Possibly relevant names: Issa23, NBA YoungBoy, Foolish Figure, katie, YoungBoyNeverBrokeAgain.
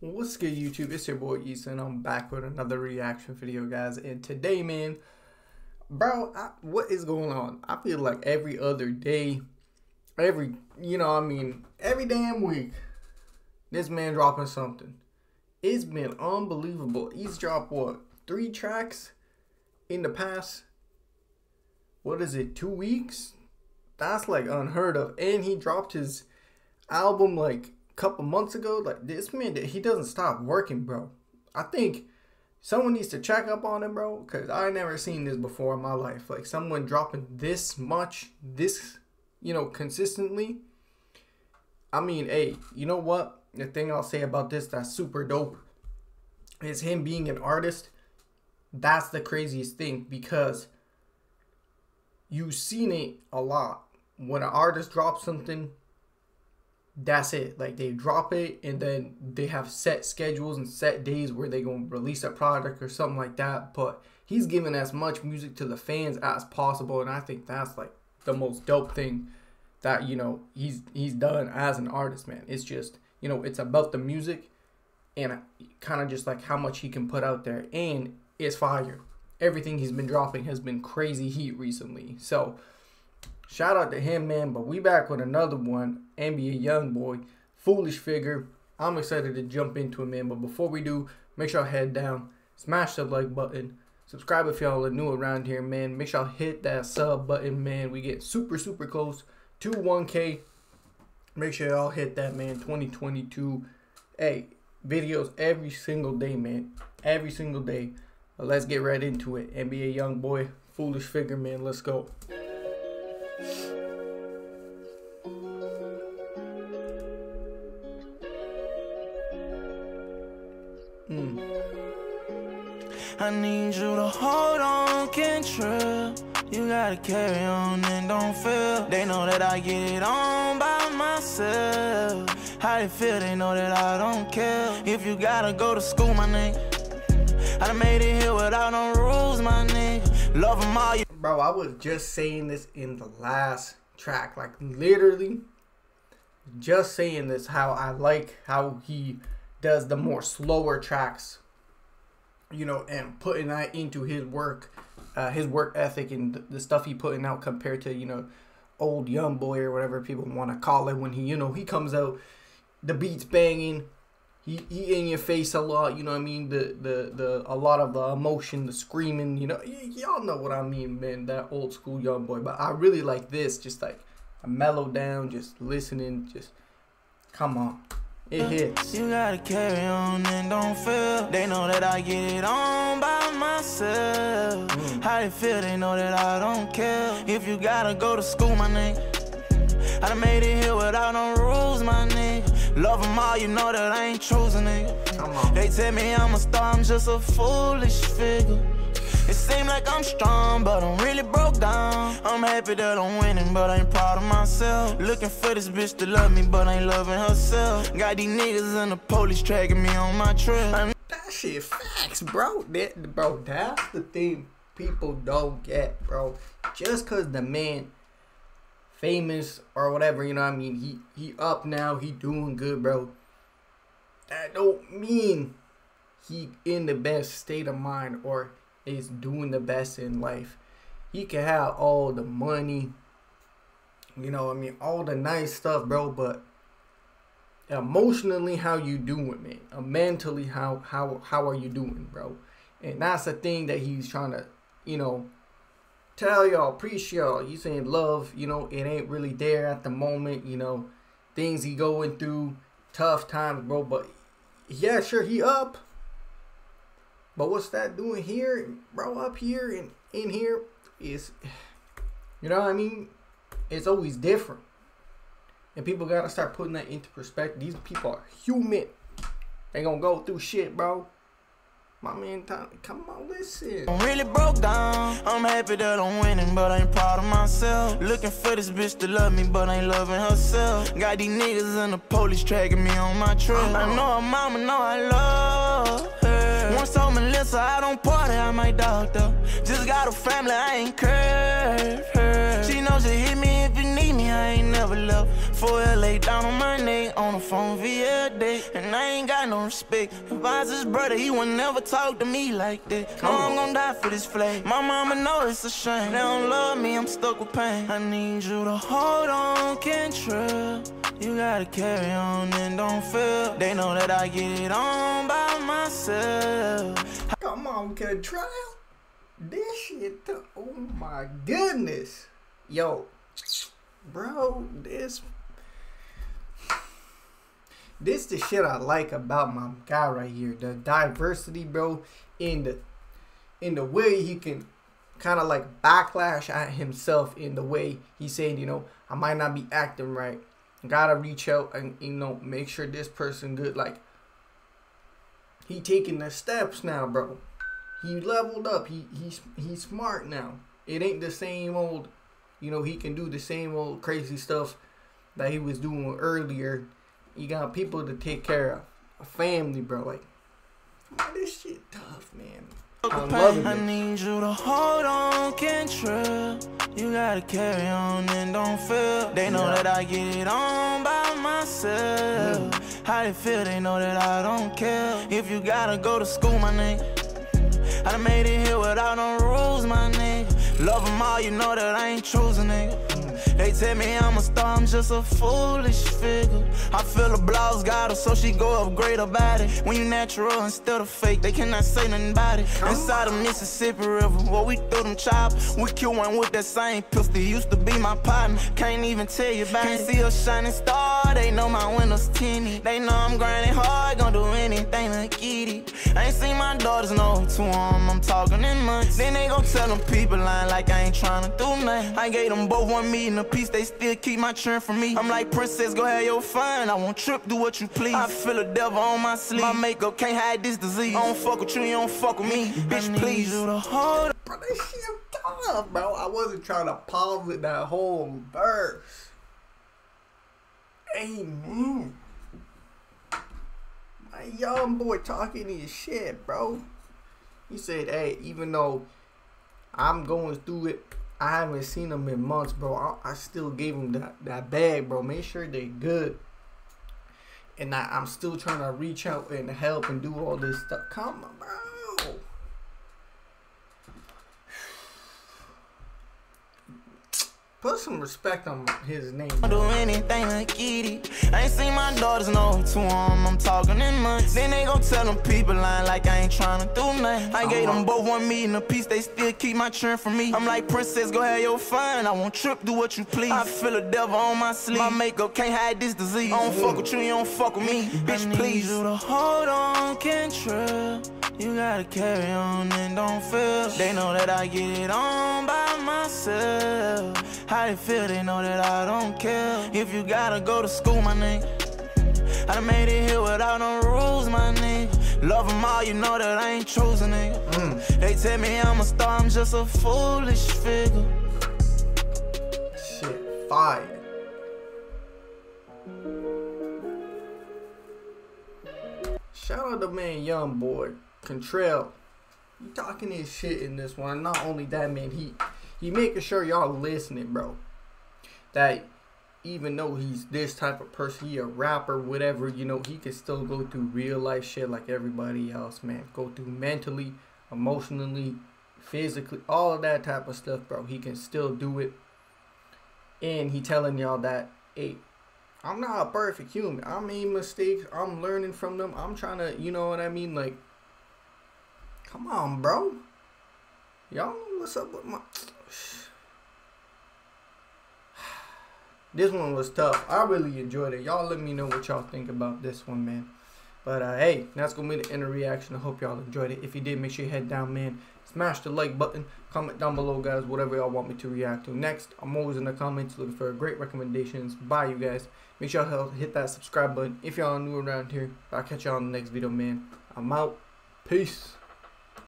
What's good, YouTube? It's your boy Issa, and I'm back with another reaction video, guys. And today, man, bro, what is going on? I feel like every other day, every damn week, this man dropping something. It's been unbelievable. He's dropped, what, 3 tracks in the past, what is it, 2 weeks? That's like unheard of. And he dropped his album like couple months ago. Like, this man, he doesn't stop working, bro. I think someone needs to check up on him, bro, because I never seen this before in my life. Like, someone dropping this much, this, you know, consistently. I mean, hey, you know what, the thing I'll say about this that's super dope is him being an artist. That's the craziest thing, because you've seen it a lot. When an artist drops something, that's it. Like, they drop it and then they have set schedules and set days where they're going to release a product or something like that. But he's giving as much music to the fans as possible, and I think that's like the most dope thing that, you know, he's done as an artist, man. It's just, you know, it's about the music and kind of just like how much he can put out there, and it's fire. Everything he's been dropping has been crazy heat recently, so shout out to him, man. But we back with another one. NBA YoungBoy, Foolish Figure. I'm excited to jump into it, man. But before we do, make sure y'all head down, smash the like button, subscribe if y'all are new around here, man. Make sure y'all hit that sub button, man. We get super close to 1K. Make sure y'all hit that, man. 2022, hey, videos every single day, man. Every single day. But let's get right into it. NBA YoungBoy, Foolish Figure, man. Let's go. I need you to hold on, can't trip. You gotta carry on and don't feel. They know that I get it on by myself. How they feel, they know that I don't care. If you gotta go to school, my nigga, I done made it here without no rules, my nigga. Love them all. Bro, I was just saying this in the last track. Like, literally just saying this, how I like how he does the more slower tracks, you know, and putting that into his work ethic and the stuff he putting out compared to, you know, old YoungBoy or whatever people want to call it, when he, you know, he comes out, the beat's banging, he in your face a lot, you know what I mean, the a lot of the emotion, the screaming, you know, y'all know what I mean, man, that old school YoungBoy. But I really like this, just like a mellow down, just listening, just come on. It hits. You gotta carry on and don't feel. They know that I get it on by myself. How they feel, they know that I don't care. If you gotta go to school, my nigga, I done made it here without no rules, my nigga. Love them all, you know that I ain't choosing, nigga. They tell me I'm a star, I'm just a foolish figure. It seems like I'm strong, but I'm really broke down. I'm happy that I'm winning, but I ain't proud of myself. Looking for this bitch to love me, but I ain't loving herself. Got these niggas in the police tracking me on my trip. That shit facts, bro. Bro, that's the thing people don't get, bro. Just cause the man famous or whatever, you know what I mean, he up now, he doing good, bro, that don't mean he in the best state of mind or is doing the best in life. He can have all the money, you know, I mean, all the nice stuff, bro, but emotionally, how you doing, man? Mentally, how are you doing, bro? And that's the thing that he's trying to, you know, tell y'all, preach y'all. He's saying love, you know, it ain't really there at the moment, you know, things he going through, tough times, bro. But yeah, sure, he up. But what's that doing here, bro, up here and in here is, you know what I mean? It's always different. And people got to start putting that into perspective. These people are human. They going to go through shit, bro. My man, come on, listen. I'm really broke down. I'm happy that I'm winning, but I ain't proud of myself. Looking for this bitch to love me, but I ain't loving herself. Got these niggas in the police tracking me on my trip. I know her mama, know I love her. Once on Melissa, I don't party, I might doctor. Just got a family, I ain't curve her. She knows you hit me if you need me, I ain't never love. For it, lay down on my knee, on the phone via day. And I ain't got no respect. If I was his brother, he would never talk to me like that. No, I'm gonna die for this flag. My mama know it's a shame. They don't love me, I'm stuck with pain. I need you to hold on, can't trust. You gotta carry on and don't feel. They know that I get it on by myself. Come on, Contrail. This shit, oh my goodness. Yo, bro, this the shit I like about my guy right here. The diversity, bro, in the way he can kind of like backlash at himself, in the way he said, you know, I might not be acting right. Gotta reach out and, you know, make sure this person good. Like, he taking the steps now, bro. He leveled up. He's smart now. It ain't the same old, you know, he can do the same old crazy stuff that he was doing earlier. You got people to take care of. A family, bro. Like, man, this shit tough, man. I need you to hold on, can't trust. You gotta carry on and don't feel. They know that I get it on by myself. How they feel, they know that I don't care. If you gotta go to school, my nigga, I done made it here without no rules, my nigga. Love them all, you know that I ain't choosing, nigga. They tell me I'm a star, I'm just a foolish figure. I feel a blouse got her, so she go upgrade her body. When you natural instead of fake, they cannot say nothing about it. Inside the Mississippi River, where we threw them choppers. We kill one with that same pistol, used to be my partner. Can't even tell you about it. Can't see a shining star, they know my window's tinted. They know I'm grinding hard, gonna do anything to get it. I ain't seen my daughters know to them, I'm talking in months. Then they gon' tell them people lying like I ain't trying to do nothing. I gave them both one meeting a piece, they still keep my churn from me. I'm like, princess, go have your fun. I won't trip, do what you please. I feel a devil on my sleeve. My makeup can't hide this disease. I don't fuck with you, you don't fuck with me. Bitch, please. Bro, that shit tough, bro. I wasn't trying to pause with that whole verse. Amen. My young boy talking his shit, bro. He said, hey, even though I'm going through it, I haven't seen them in months, bro. I still gave them that bag, bro. Make sure they good. And I'm still trying to reach out and help and do all this stuff. Come on, bro. Put some respect on his name. I'll do anything to get it. I ain't seen my daughters know to them, I'm talking in months. Then they gon' tell them people lying like I ain't trying to do nothing. I gave them both one meeting a piece, they still keep my churn from me. I'm like, princess, go have your fun. I won't trip, do what you please. I feel a devil on my sleeve. My makeup can't hide this disease. I don't fuck with you, you don't fuck with me. Bitch, please. You to hold on, can't trust. You gotta carry on and don't feel. They know that I get it on by myself. How they feel, they know that I don't care. If you gotta go to school, my nigga, I done made it here without no rules, my nigga. Love them all, you know that I ain't choosing, nigga. They tell me I'm a star, I'm just a foolish figure. Shit, fire. Shout out to man young boy, Contrail. He talking his shit in this one. Not only that, man, he making sure y'all listening, bro. That even though he's this type of person, he a rapper, whatever, you know, he can still go through real life shit like everybody else, man. Go through mentally, emotionally, physically, all of that type of stuff, bro. He can still do it. And he telling y'all that, hey, I'm not a perfect human. I made mistakes. I'm learning from them. I'm trying to, you know what I mean? Like, come on, bro. Y'all know what's up with my... This one was tough. I really enjoyed it. Y'all let me know what y'all think about this one, man. But, hey, that's going to be the end of reaction. I hope y'all enjoyed it. If you did, make sure you head down, man. Smash the like button. Comment down below, guys, whatever y'all want me to react to next. I'm always in the comments looking for great recommendations by you guys. Make sure y'all hit that subscribe button if y'all are new around here. I'll catch y'all in the next video, man. I'm out. Peace.